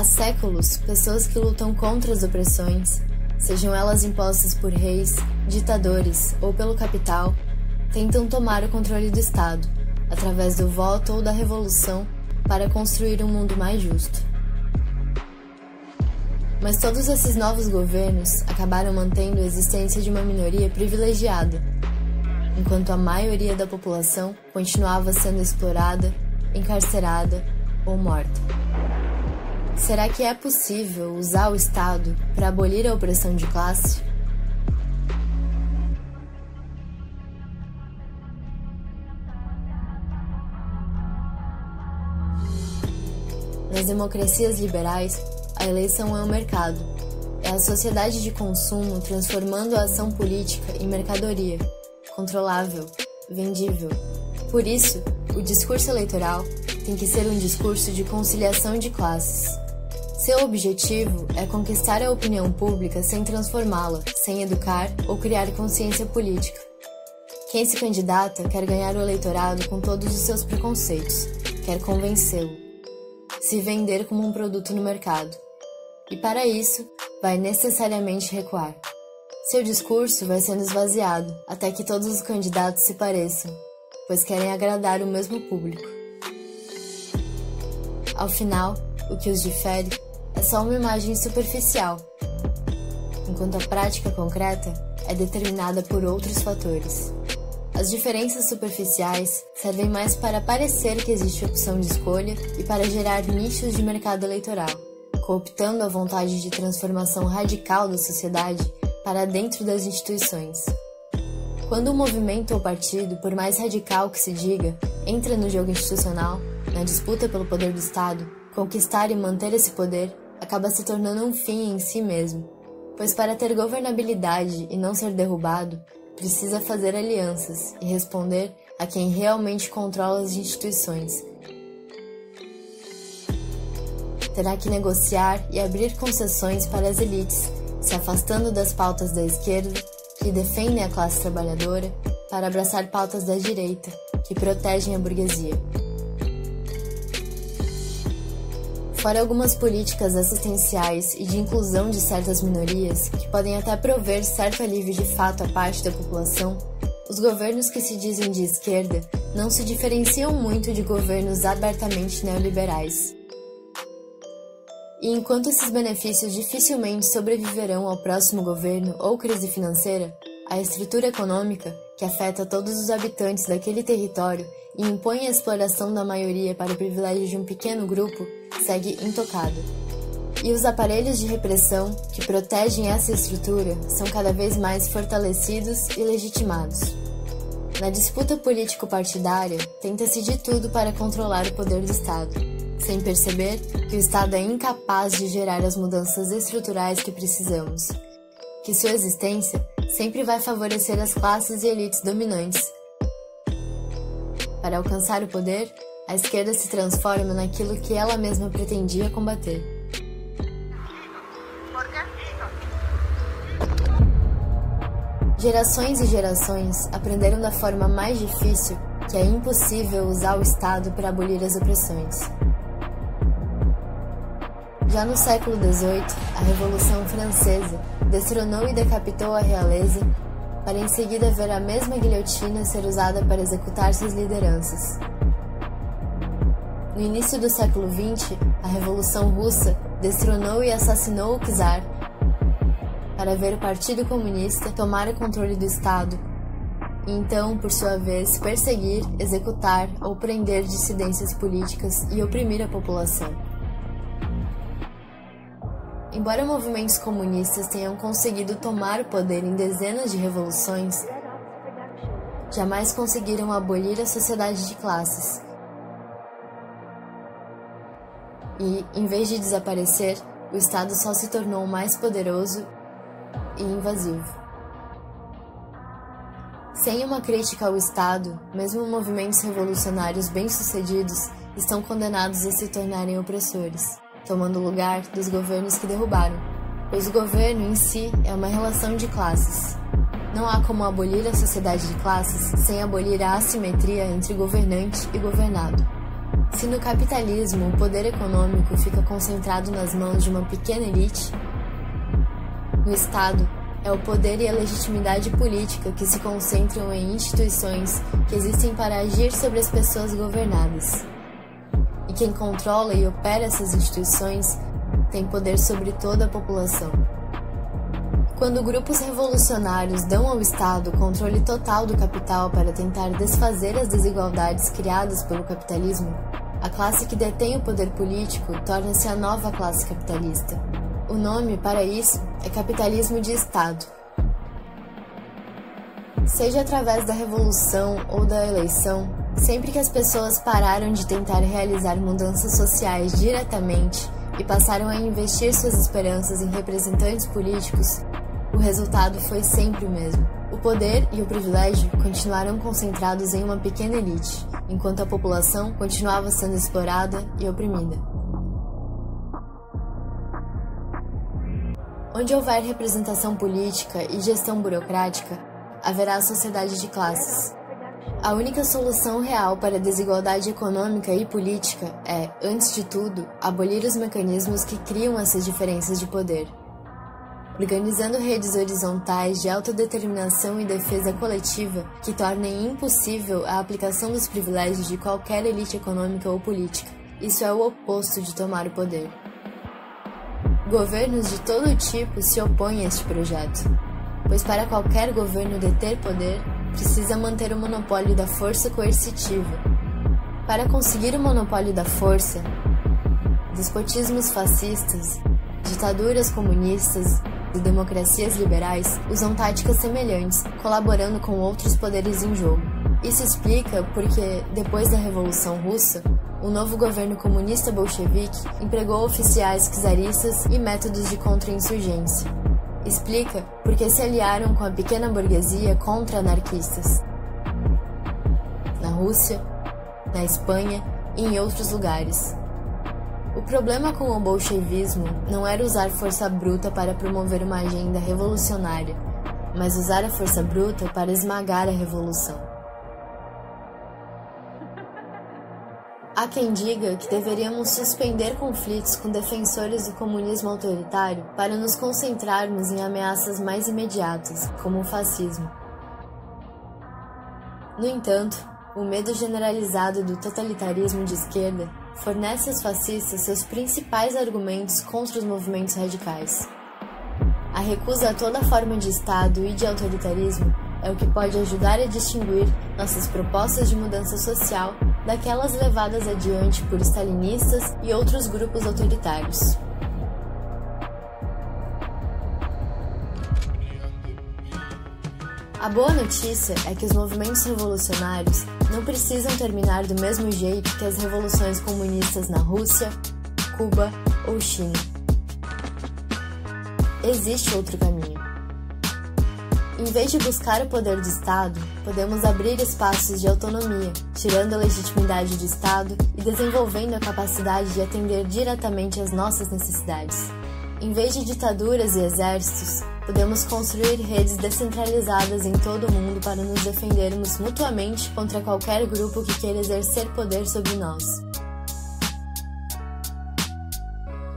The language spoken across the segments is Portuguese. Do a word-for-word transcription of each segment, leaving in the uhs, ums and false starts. Há séculos, pessoas que lutam contra as opressões, sejam elas impostas por reis, ditadores ou pelo capital, tentam tomar o controle do Estado, através do voto ou da revolução, para construir um mundo mais justo. Mas todos esses novos governos acabaram mantendo a existência de uma minoria privilegiada, enquanto a maioria da população continuava sendo explorada, encarcerada ou morta. Será que é possível usar o Estado para abolir a opressão de classe? Nas democracias liberais, a eleição é um mercado. É a sociedade de consumo transformando a ação política em mercadoria, controlável, vendível. Por isso, o discurso eleitoral tem que ser um discurso de conciliação de classes. Seu objetivo é conquistar a opinião pública sem transformá-la, sem educar ou criar consciência política. Quem se candidata quer ganhar o eleitorado com todos os seus preconceitos, quer convencê-lo, se vender como um produto no mercado. E para isso, vai necessariamente recuar. Seu discurso vai sendo esvaziado, até que todos os candidatos se pareçam, pois querem agradar o mesmo público. Ao final, o que os difere é só uma imagem superficial, enquanto a prática concreta é determinada por outros fatores. As diferenças superficiais servem mais para parecer que existe opção de escolha e para gerar nichos de mercado eleitoral, cooptando a vontade de transformação radical da sociedade para dentro das instituições. Quando um movimento ou partido, por mais radical que se diga, entra no jogo institucional, na disputa pelo poder do Estado, conquistar e manter esse poder acaba se tornando um fim em si mesmo, pois para ter governabilidade e não ser derrubado, precisa fazer alianças e responder a quem realmente controla as instituições. Terá que negociar e abrir concessões para as elites, se afastando das pautas da esquerda, que defendem a classe trabalhadora, para abraçar pautas da direita, que protegem a burguesia. Fora algumas políticas assistenciais e de inclusão de certas minorias, que podem até prover certo alívio de fato à parte da população, os governos que se dizem de esquerda não se diferenciam muito de governos abertamente neoliberais. E enquanto esses benefícios dificilmente sobreviverão ao próximo governo ou crise financeira, a estrutura econômica, que afeta todos os habitantes daquele território e impõe a exploração da maioria para o privilégio de um pequeno grupo, segue intocada. E os aparelhos de repressão que protegem essa estrutura são cada vez mais fortalecidos e legitimados. Na disputa político-partidária, tenta-se de tudo para controlar o poder do Estado, sem perceber que o Estado é incapaz de gerar as mudanças estruturais que precisamos, que sua existência sempre vai favorecer as classes e elites dominantes. Para alcançar o poder, a esquerda se transforma naquilo que ela mesma pretendia combater. Gerações e gerações aprenderam da forma mais difícil que é impossível usar o Estado para abolir as opressões. Já no século dezoito, a Revolução Francesa destronou e decapitou a realeza, para em seguida ver a mesma guilhotina ser usada para executar suas lideranças. No início do século vinte, a Revolução Russa destronou e assassinou o czar, para ver o Partido Comunista tomar o controle do Estado, e então, por sua vez, perseguir, executar ou prender dissidências políticas e oprimir a população. Embora movimentos comunistas tenham conseguido tomar o poder em dezenas de revoluções, jamais conseguiram abolir a sociedade de classes. E, em vez de desaparecer, o Estado só se tornou mais poderoso e invasivo. Sem uma crítica ao Estado, mesmo movimentos revolucionários bem-sucedidos estão condenados a se tornarem opressores, tomando o lugar dos governos que derrubaram, pois o governo em si é uma relação de classes. Não há como abolir a sociedade de classes sem abolir a assimetria entre governante e governado. Se no capitalismo o poder econômico fica concentrado nas mãos de uma pequena elite, no Estado é o poder e a legitimidade política que se concentram em instituições que existem para agir sobre as pessoas governadas. E quem controla e opera essas instituições tem poder sobre toda a população. Quando grupos revolucionários dão ao Estado o controle total do capital para tentar desfazer as desigualdades criadas pelo capitalismo, a classe que detém o poder político torna-se a nova classe capitalista. O nome para isso é capitalismo de Estado. Seja através da revolução ou da eleição, sempre que as pessoas pararam de tentar realizar mudanças sociais diretamente e passaram a investir suas esperanças em representantes políticos, o resultado foi sempre o mesmo. O poder e o privilégio continuaram concentrados em uma pequena elite, enquanto a população continuava sendo explorada e oprimida. Onde houver representação política e gestão burocrática, haverá sociedade de classes. A única solução real para a desigualdade econômica e política é, antes de tudo, abolir os mecanismos que criam essas diferenças de poder. Organizando redes horizontais de autodeterminação e defesa coletiva que tornem impossível a aplicação dos privilégios de qualquer elite econômica ou política. Isso é o oposto de tomar o poder. Governos de todo tipo se opõem a este projeto, pois para qualquer governo deter poder, precisa manter o monopólio da força coercitiva. Para conseguir o monopólio da força, despotismos fascistas, ditaduras comunistas e democracias liberais usam táticas semelhantes, colaborando com outros poderes em jogo. Isso explica porque, depois da Revolução Russa, o novo governo comunista bolchevique empregou oficiais czaristas e métodos de contra-insurgência. Explica porque se aliaram com a pequena burguesia contra anarquistas, na Rússia, na Espanha e em outros lugares. O problema com o bolchevismo não era usar força bruta para promover uma agenda revolucionária, mas usar a força bruta para esmagar a revolução. Há quem diga que deveríamos suspender conflitos com defensores do comunismo autoritário para nos concentrarmos em ameaças mais imediatas, como o fascismo. No entanto, o medo generalizado do totalitarismo de esquerda fornece aos fascistas seus principais argumentos contra os movimentos radicais. A recusa a toda forma de Estado e de autoritarismo é o que pode ajudar a distinguir nossas propostas de mudança social daquelas levadas adiante por stalinistas e outros grupos autoritários. A boa notícia é que os movimentos revolucionários não precisam terminar do mesmo jeito que as revoluções comunistas na Rússia, Cuba ou China. Existe outro caminho. Em vez de buscar o poder do Estado, podemos abrir espaços de autonomia, tirando a legitimidade do Estado e desenvolvendo a capacidade de atender diretamente às nossas necessidades. Em vez de ditaduras e exércitos, podemos construir redes descentralizadas em todo o mundo para nos defendermos mutuamente contra qualquer grupo que queira exercer poder sobre nós.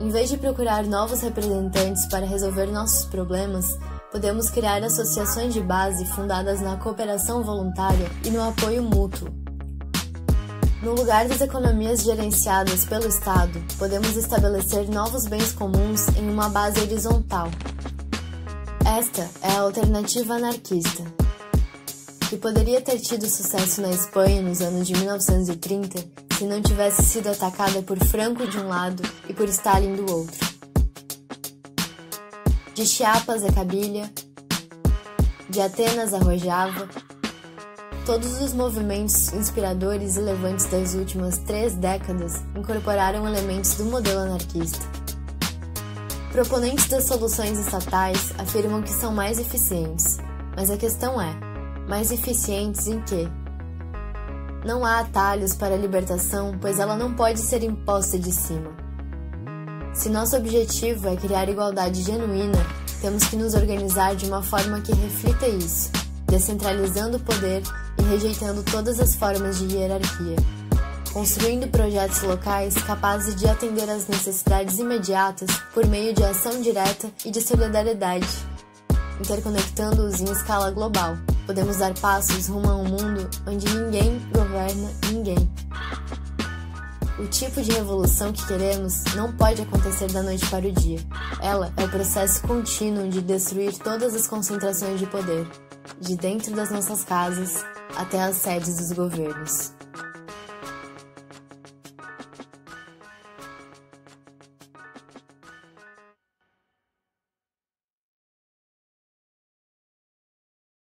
Em vez de procurar novos representantes para resolver nossos problemas, podemos criar associações de base fundadas na cooperação voluntária e no apoio mútuo. No lugar das economias gerenciadas pelo Estado, podemos estabelecer novos bens comuns em uma base horizontal. Esta é a alternativa anarquista, que poderia ter tido sucesso na Espanha nos anos de mil novecentos e trinta se não tivesse sido atacada por Franco de um lado e por Stalin do outro. De Chiapas a Cabilha, de Atenas a Rojava, todos os movimentos inspiradores e levantes das últimas três décadas incorporaram elementos do modelo anarquista. Proponentes das soluções estatais afirmam que são mais eficientes, mas a questão é, mais eficientes em quê? Não há atalhos para a libertação, pois ela não pode ser imposta de cima. Se nosso objetivo é criar igualdade genuína, temos que nos organizar de uma forma que reflita isso, descentralizando o poder e rejeitando todas as formas de hierarquia. construindo projetos locais capazes de atender às necessidades imediatas por meio de ação direta e de solidariedade. Interconectando-os em escala global, podemos dar passos rumo a um mundo onde ninguém governa ninguém. O tipo de revolução que queremos não pode acontecer da noite para o dia. Ela é o processo contínuo de destruir todas as concentrações de poder, de dentro das nossas casas até as sedes dos governos.